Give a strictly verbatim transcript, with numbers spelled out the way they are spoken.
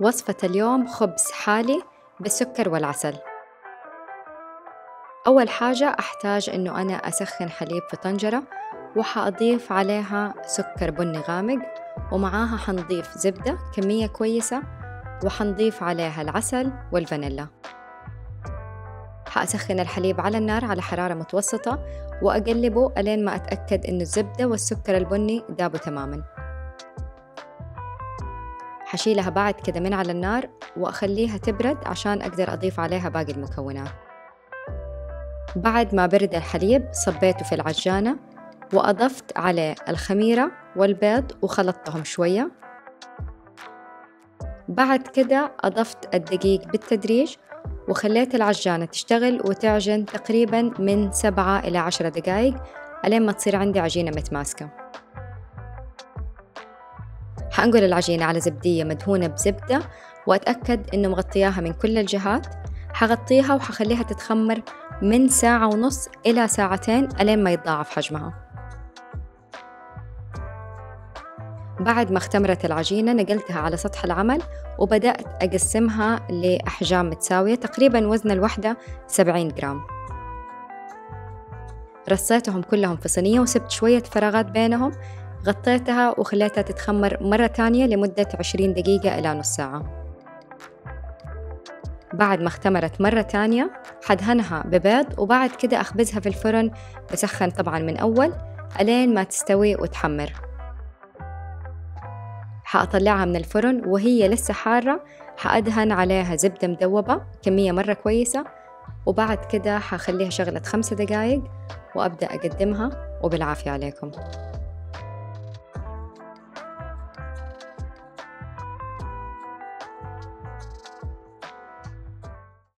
وصفة اليوم خبز حالي بالسكر والعسل. أول حاجة أحتاج أنه أنا أسخن حليب في طنجرة وحأضيف عليها سكر بني غامق، ومعاها حنضيف زبدة كمية كويسة، وحنضيف عليها العسل والفانيلا. حأسخن الحليب على النار على حرارة متوسطة وأقلبه ألين ما أتأكد أنه الزبدة والسكر البني ذابوا تماماً. حشيلها بعد كده من على النار وأخليها تبرد عشان أقدر أضيف عليها باقي المكونات. بعد ما برد الحليب صبيته في العجانة وأضفت عليه الخميرة والبيض وخلطتهم شوية. بعد كده أضفت الدقيق بالتدريج وخليت العجانة تشتغل وتعجن تقريبا من سبعة إلى عشرة دقايق لين ما تصير عندي عجينة متماسكة. حأنقل العجينة على زبدية مدهونة بزبدة وأتأكد إنه مغطياها من كل الجهات. حغطيها وحخليها تتخمر من ساعة ونص إلى ساعتين ألين ما يتضاعف حجمها. بعد ما اختمرت العجينة نقلتها على سطح العمل وبدأت أقسمها لأحجام متساوية، تقريبا وزن الوحدة سبعين جرام. رصيتهم كلهم في صينية وسبت شوية فراغات بينهم، غطيتها وخليتها تتخمر مرة تانية لمدة عشرين دقيقة إلى نص ساعة. بعد ما اختمرت مرة تانية حدهنها ببيض، وبعد كده أخبزها في الفرن بسخن طبعا من أول ألين ما تستوي وتحمر. حأطلعها من الفرن وهي لسه حارة، حأدهن عليها زبدة مدوبة كمية مرة كويسة، وبعد كده حخليها شغلة خمسة دقايق وأبدأ أقدمها وبالعافية عليكم.